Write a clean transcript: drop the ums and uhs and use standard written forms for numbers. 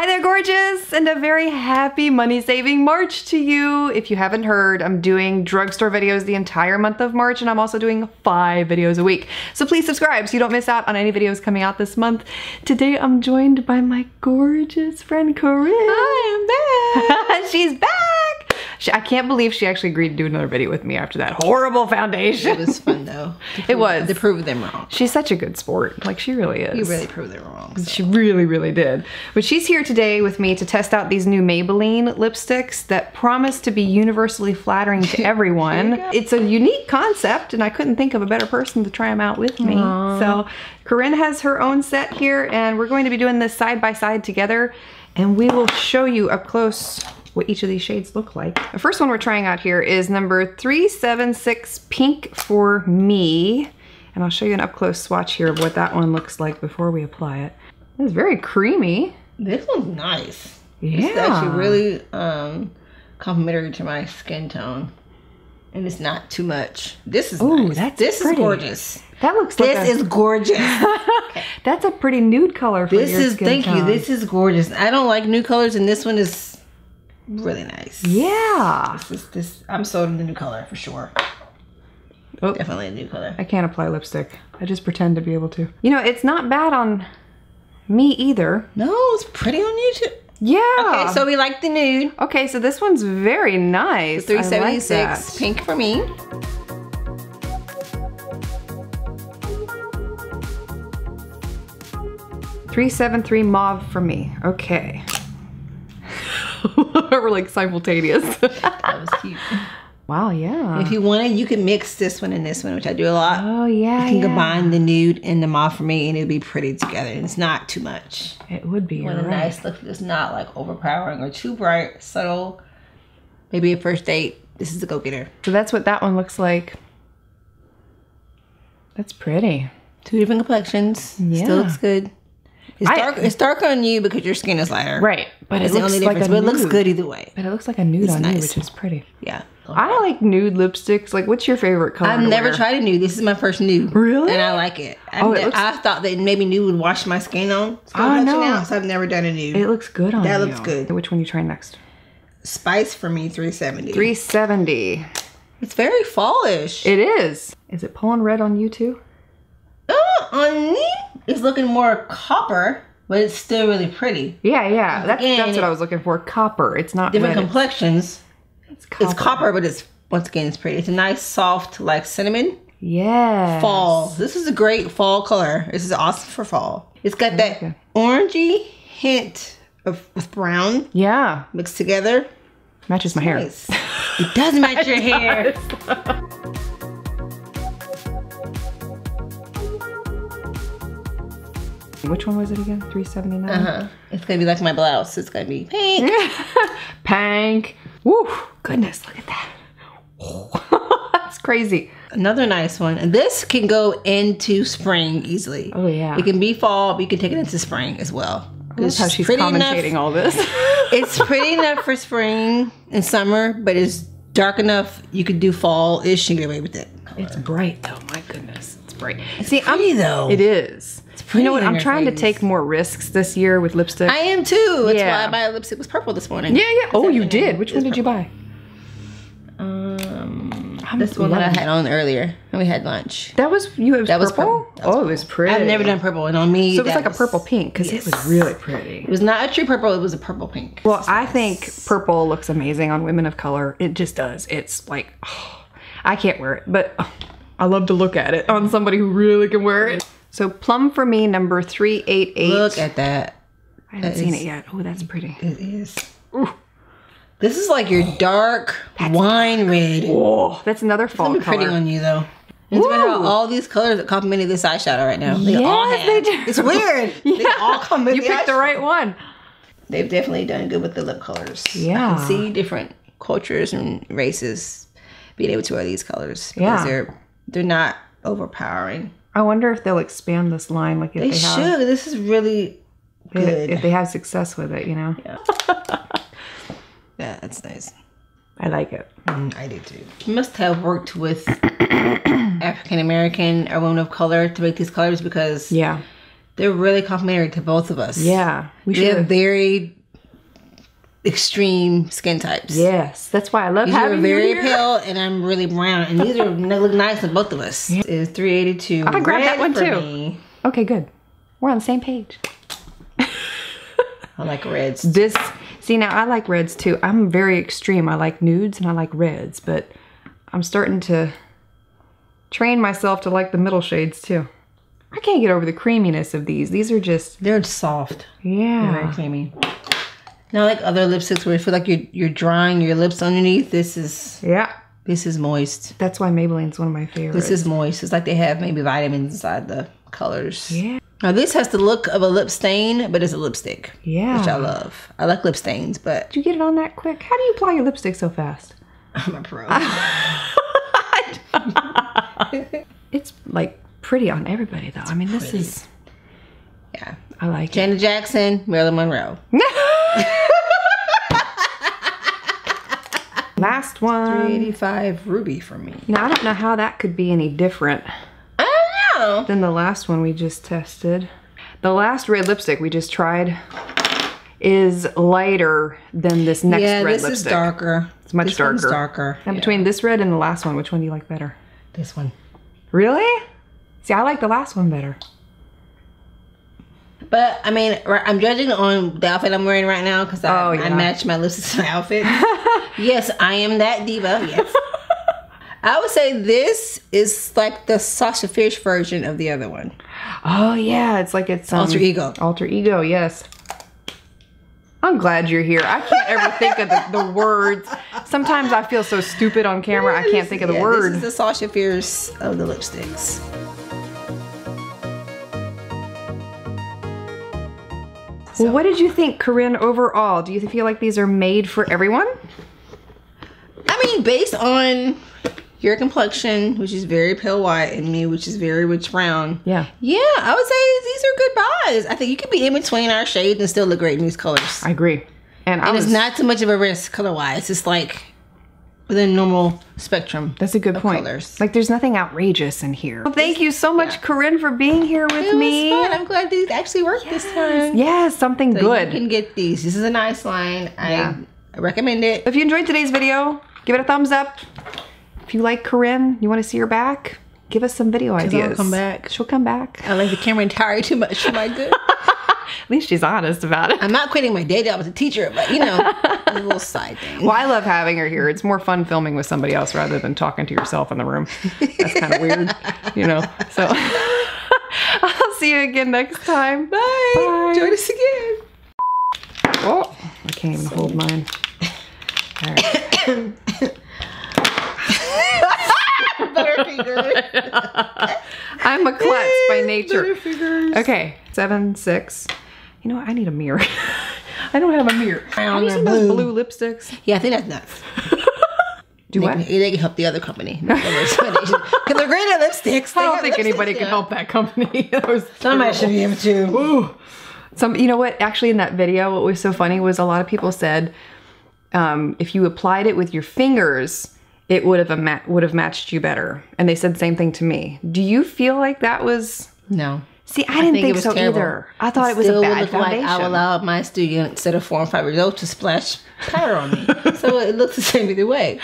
Hi there, gorgeous, and a very happy money-saving March to you. If you haven't heard, I'm doing drugstore videos the entire month of March, and I'm also doing 5 videos a week. So please subscribe so you don't miss out on any videos coming out this month. Today, I'm joined by my gorgeous friend, Corinne. Hi, I'm back. She's back. I can't believe she actually agreed to do another video with me after that horrible foundation. It was fun, though. To prove them wrong. She's such a good sport. Like, she really is. You really proved them wrong. So. She really, really did. But she's here today with me to test out these new Maybelline lipsticks that promise to be universally flattering to everyone. It's a unique concept, and I couldn't think of a better person to try them out with me. Aww. So, Corinne has her own set here, and we're going to be doing this side by side together, and we will show you up close what each of these shades look like. The first one we're trying out here is number 376 Pink For Me. And I'll show you an up close swatch here of what that one looks like before we apply it. It's very creamy. This one's nice. Yeah. It's actually really complimentary to my skin tone. And it's not too much. This is nice. This is gorgeous. That looks like this is gorgeous. Okay. That's a pretty nude color for your skin tone. This is gorgeous. I don't like nude colors, and this one is really nice. Yeah. This I'm sold on the new color for sure. Oh, definitely a new color. I can't apply lipstick. I just pretend to be able to. You know, it's not bad on me either. No, it's pretty on you too. Yeah. Okay, so we like the nude. Okay, so this one's very nice. The 376 like Pink For Me. .373 Mauve For Me. Okay. We're like simultaneous. That was cute. Wow, yeah. If you wanted, you could mix this one and this one, which I do a lot. Oh, yeah. You can combine the nude and the Mauve For Me, and it'd be pretty together. And it's not too much. It would be. What a nice look that's not like overpowering or too bright, subtle. Maybe a first date. This is a go getter. So that's what that one looks like. That's pretty. 2 different complexions. Yeah. Still looks good. It's darker on you because your skin is lighter. Right. But it looks like a nude. But it looks good either way. But it looks like a nude on you, which is pretty. Yeah. I like nude lipsticks. Like, what's your favorite color? I've never tried a nude. This is my first nude. Really? And I like it. I thought that maybe nude would wash my skin on. Oh, no. So I've never done a nude. It looks good on you. That looks good. Which one you try next? Spice For Me 370. 370. It's very fallish. It is. Is it pulling red on you too? Oh, on me? It's looking more copper, but it's still really pretty. Yeah, yeah. That's what I was looking for. Copper. It's not different red. Complexions. It's copper, but it's once again it's pretty. It's a nice soft like cinnamon. Yeah. Fall. This is a great fall color. This is awesome for fall. It's got that orangey hint with brown. Yeah. Mixed together. Matches my hair. Nice. It does match your hair. Which one was it again? 379. It's gonna be like my blouse. It's gonna be pink. Pink. Woo! Goodness, look at that. That's crazy. Another nice one. And this can go into spring easily. Oh yeah. It can be fall, but you can take it into spring as well. That's how she's commentating all this. It's pretty enough for spring and summer, but it's dark enough you could do fall-ish and get away with it. It's bright though. My goodness, it's bright. It's pretty though. It is. You know what? I'm trying to take more risks this year with lipstick. I am too. That's why my lipstick was purple this morning. Yeah, yeah. Oh, you did. Which one did you buy? This one that I had on earlier when we had lunch. That was purple? Oh, it was pretty. I've never done purple, and on me, so it was like a purple pink because it was really pretty. It was not a true purple. It was a purple pink. Well, I think purple looks amazing on women of color. It just does. It's like I can't wear it, but I love to look at it on somebody who really can wear it. So Plum For Me number 388. Look at that. I haven't seen it yet. Oh, that's pretty. It is. Ooh. This is like your dark wine red. Oh, that's another fall color. It's pretty on you though. It's about how all these colors that complemented this eyeshadow right now. They all have. They do. It's weird. They all complement. You picked the right one. They've definitely done good with the lip colors. Yeah. I can see different cultures and races being able to wear these colors because they're not overpowering. I wonder if they'll expand this line. Like if they should. This is really good. If they have success with it, you know. Yeah, that's nice. I like it. I do too. You must have worked with African American or women of color to make these colors, because yeah, they're really complimentary to both of us. Yeah, we should. They have very extreme skin types. Yes, that's why I love having you here. You're very pale, and I'm really brown, and these are look nice to both of us. Yeah. It's 382. I'm gonna grab that one too. Me. Okay, good. We're on the same page. I like reds. This. See, now I like reds too. I'm very extreme. I like nudes and I like reds, but I'm starting to train myself to like the middle shades too. I can't get over the creaminess of these. These are just... They're soft. Yeah. They're very creamy. Now, like other lipsticks where you feel like you're drying your lips underneath, this is... Yeah. This is moist. That's why Maybelline's one of my favorites. This is moist. It's like they have maybe vitamins inside the colors. Yeah. Now this has the look of a lip stain, but it's a lipstick. Yeah. Which I love. I like lip stains, but... Did you get it on that quick? How do you apply your lipstick so fast? I'm a pro. It's like pretty on everybody though. It's this is... Yeah. I like it. Janet Jackson, Marilyn Monroe. Last one. 385 Ruby for me. Now I don't know how that could be any different than the last one we just tested. The last red lipstick we just tried is lighter than this next red lipstick. Yeah, this is darker. It's much darker. This one's darker. And between this red and the last one, which one do you like better? This one. Really? See, I like the last one better. But, I mean, I'm judging on the outfit I'm wearing right now because I match my lipsticks to my outfit. Yes, I am that diva. Yes. I would say this is like the Sasha Fierce version of the other one. Oh yeah, it's like it's alter ego. Alter ego, yes. I'm glad you're here. I can't ever think of the words. Sometimes I feel so stupid on camera. I can't think of the words. This is the Sasha Fierce of the lipsticks. So. Well, what did you think, Corinne? Overall, do you feel like these are made for everyone? I mean, based on your complexion, which is very pale white, and me, which is very rich brown. Yeah. Yeah, I would say these are good buys. I think you could be in between our shades and still look great in these colors. I agree. And it's not too much of a risk color-wise. It's like within normal spectrum. That's a good point. Colors. Like there's nothing outrageous in here. Well, thank you so much, Corinne, for being here with me. It was fun. I'm glad these actually worked this time. Yeah, something so good. You can get these. This is a nice line. Yeah. I recommend it. If you enjoyed today's video, give it a thumbs up. If you like Corinne, you want to see her back, give us some video ideas. She'll come back. She'll come back. I like the camera entirely too much for my good. At least she's honest about it. I'm not quitting my day job as a teacher, but you know, a little side thing. Well, I love having her here. It's more fun filming with somebody else rather than talking to yourself in the room. That's kind of weird, you know. So I'll see you again next time. Bye. Bye. Join us again. Oh, I can't even hold mine. All right. I'm a klutz by nature. Okay, 7, 6. You know what? I need a mirror. I don't have a mirror. Have you seen those blue lipsticks? Yeah, I think that's nuts. Do what? They can help the other company. Because they're great at lipsticks. I don't think anybody can help that company. Somebody should be able to. Ooh. You know what? Actually, in that video, what was so funny was a lot of people said, if you applied it with your fingers, it would have matched you better. And they said the same thing to me. Do you feel like that was... No. See, I didn't think so terrible. Either. I thought it was a bad foundation. Like I allowed my student, instead of 4 and 5 years old, to splash powder on me. So it looks the same either way.